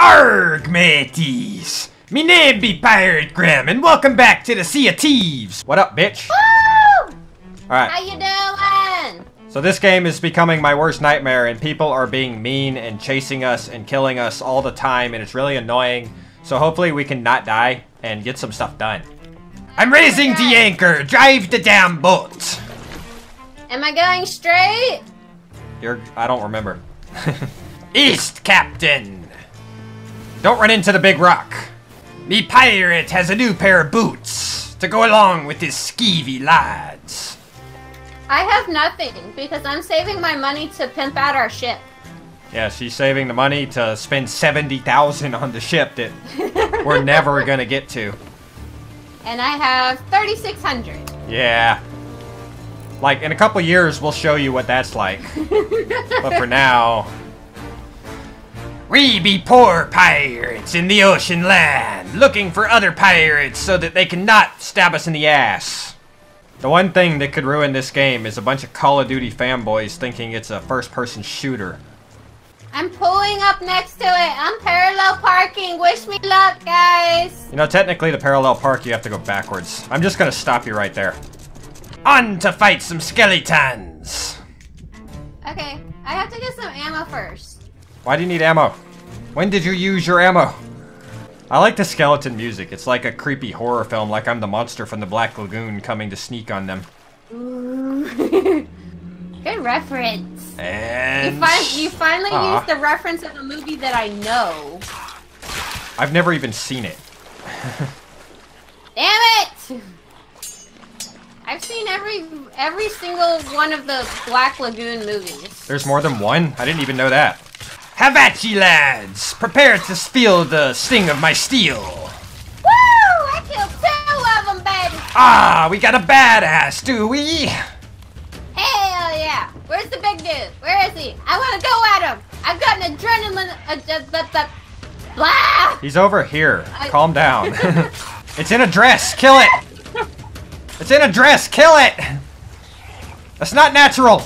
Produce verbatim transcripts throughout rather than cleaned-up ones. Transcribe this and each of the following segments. Arrgh, mateys! Me name be Pirate Grimm, and welcome back to the Sea of Thieves! What up, bitch? Woo! Alright. How you doing? So this game is becoming my worst nightmare, and people are being mean and chasing us and killing us all the time, and it's really annoying. So hopefully we can not die and get some stuff done. I'm raising the anchor! Drive the damn boat! Am I going straight? You're... I don't remember. East, Captain! Don't run into the big rock. Me pirate has a new pair of boots to go along with his skeevy lads. I have nothing because I'm saving my money to pimp out our ship. Yeah, she's saving the money to spend seventy thousand dollars on the ship that we're never gonna get to. And I have thirty-six hundred. Yeah. Like, in a couple years, we'll show you what that's like. But for now... We be poor pirates in the ocean land, looking for other pirates so that they cannot stab us in the ass. The one thing that could ruin this game is a bunch of Call of Duty fanboys thinking it's a first-person shooter. I'm pulling up next to it. I'm parallel parking. Wish me luck, guys. You know, technically to parallel park, you have to go backwards. I'm just gonna stop you right there. On to fight some skeletons! Okay, I have to get some ammo first. Why do you need ammo? When did you use your ammo? I like the skeleton music. It's like a creepy horror film, like I'm the monster from the Black Lagoon coming to sneak on them. Ooh. Good reference. And... You, fi you finally uh, used the reference of a movie that I know. I've never even seen it. Damn it! I've seen every every single one of the Black Lagoon movies. There's more than one? I didn't even know that. Have at ye, lads! Prepare to feel the sting of my steel! Woo! I killed two of them, baby! Ah, we got a badass, do we? Hell yeah! Where's the big dude? Where is he? I wanna go at him! I've got an adrenaline... Uh, blah! He's over here. I... Calm down. It's in a dress! Kill it! It's in a dress! Kill it! That's not natural!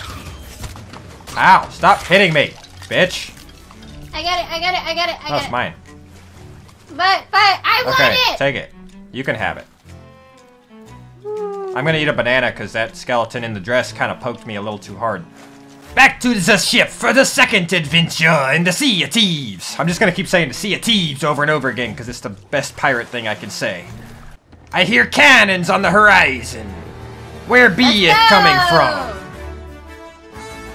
Ow! Stop hitting me, bitch! I got it, I got it, I got it, I got it! That's mine. But, but, I want it! Okay, take it. You can have it. I'm gonna eat a banana because that skeleton in the dress kind of poked me a little too hard. Back to the ship for the second adventure in the Sea of Thieves! I'm just gonna keep saying the Sea of Thieves over and over again because it's the best pirate thing I can say. I hear cannons on the horizon. Where be it coming from?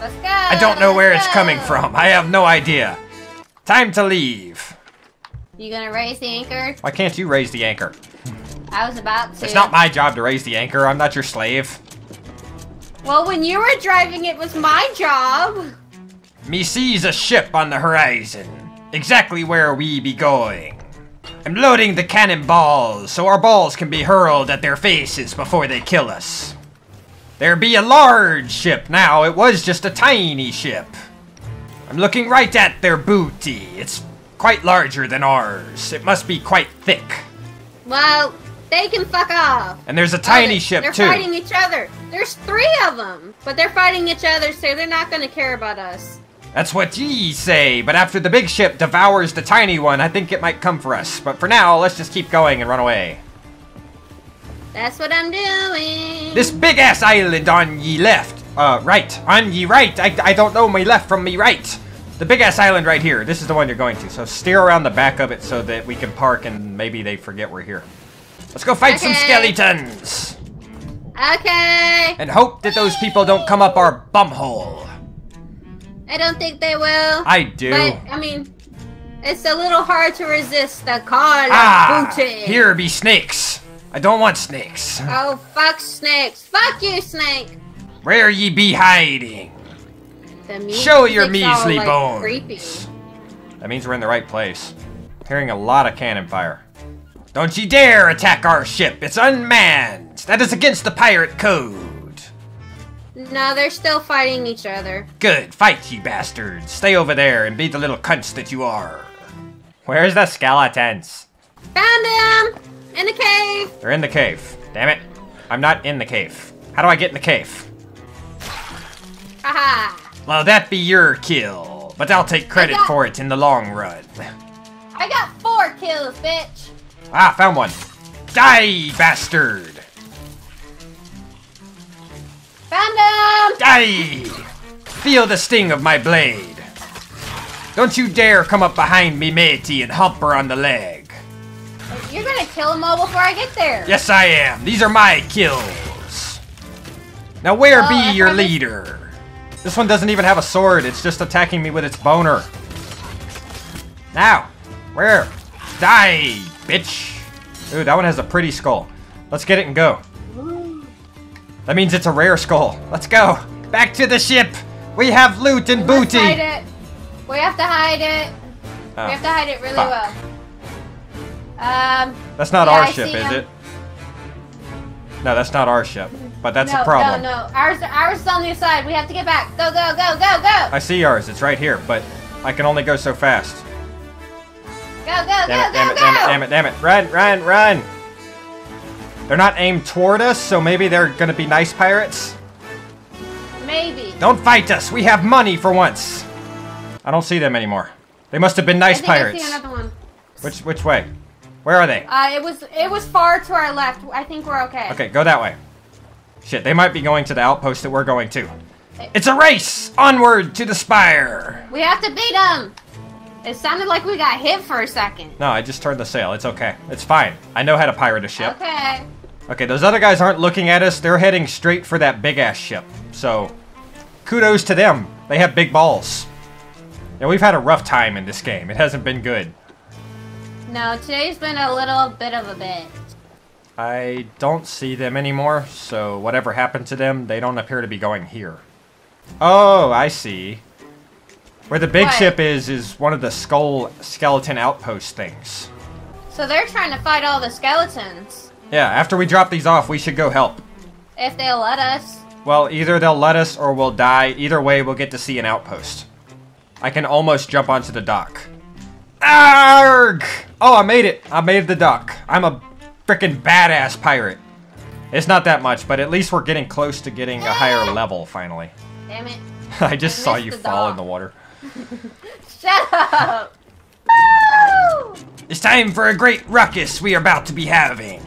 Let's go. I don't know where it's coming from. I have no idea. Time to leave. You gonna raise the anchor? Why can't you raise the anchor? I was about to. It's not my job to raise the anchor. I'm not your slave. Well, when you were driving, it was my job. Me sees a ship on the horizon. Exactly where we be going. I'm loading the cannonballs so our balls can be hurled at their faces before they kill us. There be a large ship now, it was just a tiny ship. I'm looking right at their booty. It's quite larger than ours. It must be quite thick. Well, they can fuck off. And there's a tiny oh, ship they're too. They're fighting each other. There's three of them, but they're fighting each other, so they're not gonna care about us. That's what ye say, but after the big ship devours the tiny one, I think it might come for us. But for now, let's just keep going and run away. That's what I'm doing. This big-ass island on ye left. Uh, right. On ye right. I, I don't know me left from me right. The big-ass island right here. This is the one you're going to. So steer around the back of it so that we can park and maybe they forget we're here. Let's go fight okay. some skeletons. Okay. And hope that those people don't come up our bumhole. I don't think they will. I do. But, I mean, it's a little hard to resist the call ah, of duty. Here be snakes. I don't want snakes. Oh, fuck snakes. Fuck you, snake. Where ye be hiding? Show your measly like, bones. Creepy. That means we're in the right place. Hearing a lot of cannon fire. Don't ye dare attack our ship. It's unmanned. That is against the pirate code. No, they're still fighting each other. Good. Fight, you bastards. Stay over there and be the little cunts that you are. Where's the skeletons? Found them! In the cave! They're in the cave. Damn it. I'm not in the cave. How do I get in the cave? Haha. Well, that be your kill, but I'll take credit got... for it in the long run. I got four kills, bitch! Ah, found one! Die, bastard! Found him! Die! Feel the sting of my blade! Don't you dare come up behind me, matey, and hump her on the leg! You're gonna kill them all before I get there! Yes, I am! These are my kills! Now where well, be I your leader? This one doesn't even have a sword, it's just attacking me with its boner. Now! Where? Die, bitch! Ooh, that one has a pretty skull. Let's get it and go. Ooh. That means it's a rare skull. Let's go! Back to the ship! We have loot and Let's booty! Hide it. We have to hide it. Oh, we have to hide it really fuck. well. Um, that's not yeah, our I ship, is him. it? No, that's not our ship. But that's no, a problem. No, no, ours, ours is on the side. We have to get back. Go, go, go, go, go! I see yours. It's right here, but I can only go so fast. Go, go, damn go, it, go, damn, go. It, damn it, damn it, damn it. Run, run, run. They're not aimed toward us, so maybe they're going to be nice pirates. Maybe. Don't fight us. We have money for once. I don't see them anymore. They must have been nice I pirates. I see another one. Which, which way? Where are they? Uh, it was it was far to our left. I think we're okay. Okay, go that way. Shit, they might be going to the outpost that we're going to. It, it's a race! Onward to the spire! We have to beat them! It sounded like we got hit for a second. No, I just turned the sail. It's okay. It's fine. I know how to pirate a ship. Okay. Okay, those other guys aren't looking at us. They're heading straight for that big-ass ship. So, kudos to them. They have big balls. Yeah, we've had a rough time in this game. It hasn't been good. No, today's been a little bit of a bit. I don't see them anymore, so whatever happened to them, they don't appear to be going here. Oh, I see. Where the big what? ship is, is one of the skull skeleton outpost things. So they're trying to fight all the skeletons. Yeah, after we drop these off, we should go help. If they'll let us. Well, either they'll let us or we'll die. Either way, we'll get to see an outpost. I can almost jump onto the dock. Arrgh! Oh, I made it. I made the dock. I'm a freaking badass pirate. It's not that much, but at least we're getting close to getting a higher level, finally. Damn it. I just I saw you fall dock. in the water. Shut up! Woo! It's time for a great ruckus we are about to be having.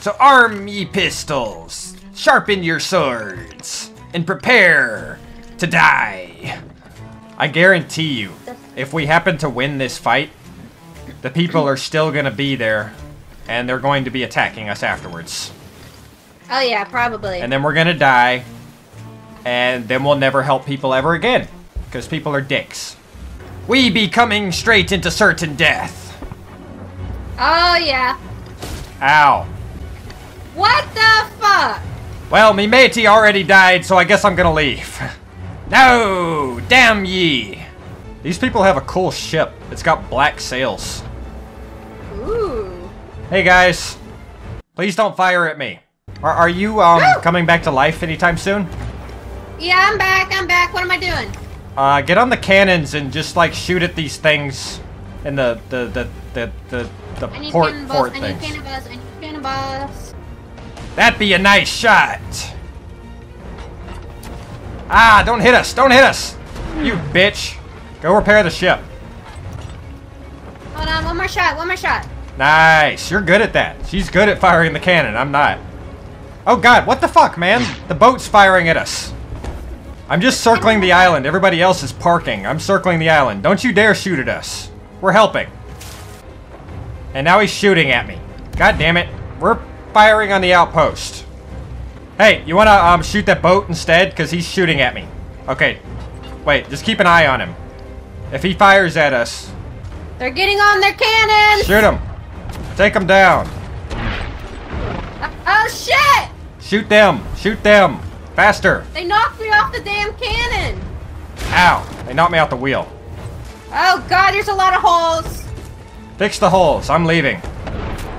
So arm ye pistols, sharpen your swords, and prepare to die. I guarantee you, if we happen to win this fight, the people are still going to be there, and they're going to be attacking us afterwards. Oh yeah, probably. And then we're going to die, and then we'll never help people ever again, because people are dicks. We be coming straight into certain death. Oh yeah. Ow. What the fuck? Well, me matey already died, so I guess I'm going to leave. No! Damn ye! These people have a cool ship. It's got black sails. Ooh. Hey guys. Please don't fire at me. Are, are you um, coming back to life anytime soon? Yeah, I'm back. I'm back. What am I doing? Uh, get on the cannons and just like shoot at these things in the, the, the, the, the, the port, port things. I need cannonballs. I need cannonballs. That'd be a nice shot. Ah, don't hit us! Don't hit us! You bitch! Go repair the ship. Hold on, one more shot, one more shot. Nice! You're good at that. She's good at firing the cannon, I'm not. Oh god, what the fuck, man? The boat's firing at us. I'm just circling the island. Everybody else is parking. I'm circling the island. Don't you dare shoot at us. We're helping. And now he's shooting at me. God damn it. We're firing on the outpost. Hey, you wanna um, shoot that boat instead? Because he's shooting at me. Okay. Wait, just keep an eye on him. If he fires at us... They're getting on their cannons! Shoot him. Take them down. Oh, shit! Shoot them. Shoot them. Faster. They knocked me off the damn cannon. Ow. They knocked me off the wheel. Oh, God, there's a lot of holes. Fix the holes. I'm leaving.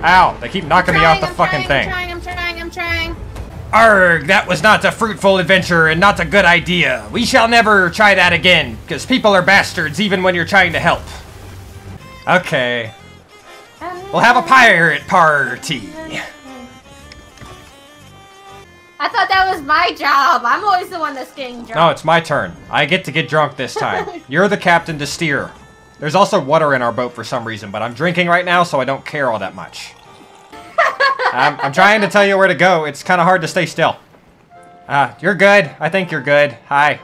Ow. They keep knocking trying, me off the I'm fucking trying, thing. I'm trying, I'm trying, I'm trying. Arrgh, that was not a fruitful adventure and not a good idea. We shall never try that again, because people are bastards even when you're trying to help. Okay. We'll have a pirate party. I thought that was my job. I'm always the one that's getting drunk. No, it's my turn. I get to get drunk this time. You're the captain to steer. There's also water in our boat for some reason, but I'm drinking right now, so I don't care all that much. I'm, I'm trying to tell you where to go. It's kind of hard to stay still. Ah, uh, you're good. I think you're good. Hi.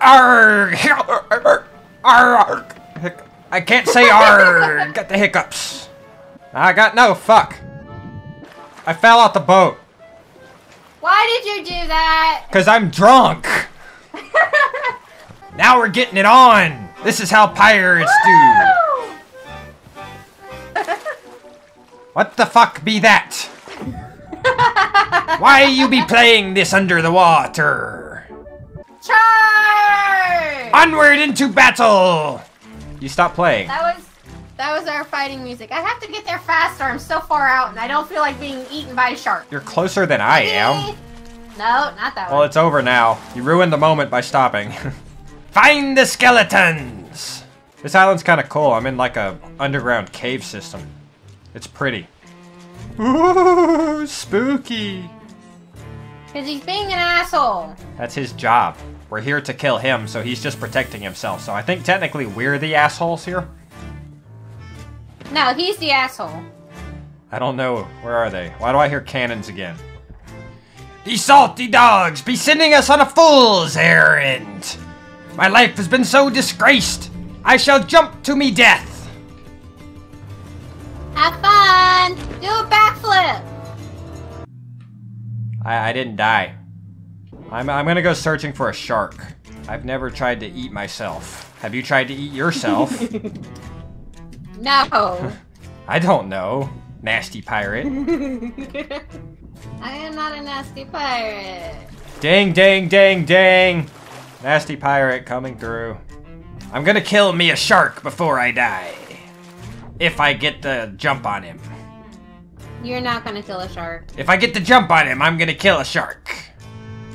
Arrgh! Arrgh! Arrgh! I can't say arrgh! Got the hiccups. I got no fuck. I fell out the boat. Why did you do that? Because I'm drunk. Now we're getting it on. This is how pirates Woo! do. What the fuck be that? Why you be playing this under the water? Charge! Onward into battle! You stop playing. That was that was our fighting music. I have to get there faster. I'm so far out and I don't feel like being eaten by a shark. You're closer than I am. No, not that one. Well, it's over now. You ruined the moment by stopping. Find the skeletons! This island's kind of cool. I'm in like a underground cave system. It's pretty. Ooh, spooky. Because he's being an asshole. That's his job. We're here to kill him, so he's just protecting himself. So I think technically we're the assholes here. No, he's the asshole. I don't know. Where are they? Why do I hear cannons again? These salty dogs be sending us on a fool's errand. My life has been so disgraced. I shall jump to me death. Have fun! Do a backflip! I, I didn't die. I'm, I'm gonna go searching for a shark. I've never tried to eat myself. Have you tried to eat yourself? No. I don't know. Nasty pirate. I am not a nasty pirate. Ding, ding, ding, ding. Nasty pirate coming through. I'm gonna kill me a shark before I die. If I get the jump on him. You're not gonna kill a shark. If I get the jump on him, I'm gonna kill a shark.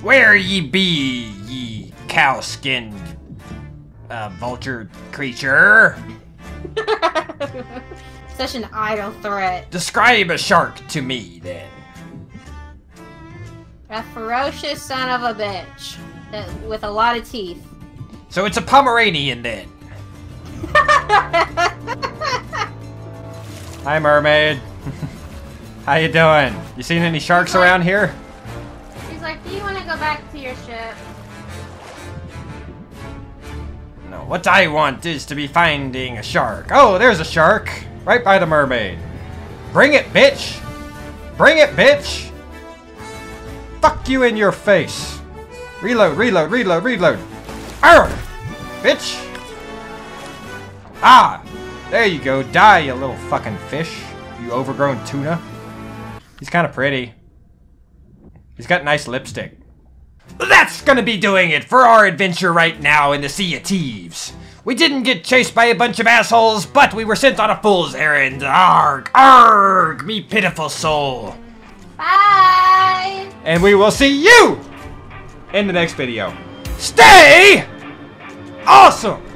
Where ye be, ye cow-skinned uh, vulture creature? Such an idle threat. Describe a shark to me, then. A ferocious son of a bitch. That, with a lot of teeth. So it's a Pomeranian, then. Hi, mermaid. How you doing? You seen any sharks like, around here? She's like, do you want to go back to your ship? No, what I want is to be finding a shark. Oh, there's a shark. Right by the mermaid. Bring it, bitch. Bring it, bitch. Fuck you in your face. Reload, reload, reload, reload. Arr! Bitch. Ah! There you go, die, you little fucking fish. You overgrown tuna. He's kind of pretty. He's got nice lipstick. That's gonna be doing it for our adventure right now in the Sea of Thieves. We didn't get chased by a bunch of assholes, but we were sent on a fool's errand. Arg, arg, me pitiful soul. Bye! And we will see you in the next video. Stay awesome!